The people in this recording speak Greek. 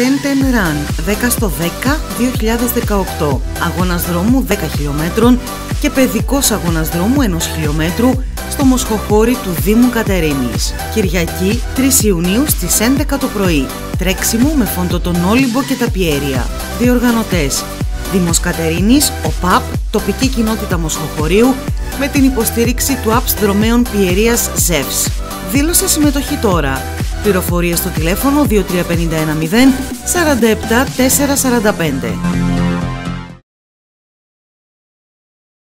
10-10 Run 10-10 2018, αγώνας δρόμου 10 χιλιόμετρων και παιδικός αγώνας δρόμου 1 χιλιόμετρου στο Μοσχοχώρι του Δήμου Κατερίνης. Κυριακή 3 Ιουνίου στις 11 το πρωί. Τρέξιμο με φόντο τον Όλυμπο και τα Πιέρια. Διοργανωτές: Δήμος Κατερίνης, ΟΠΑΠ, τοπική κοινότητα Μοσχοχωρίου, με την υποστήριξη του ΑΠΣ δρομέων Πιερίας ZEVS. Δήλωσε συμμετοχή τώρα. Πληροφορίες στο τηλέφωνο 2351 0 47 445.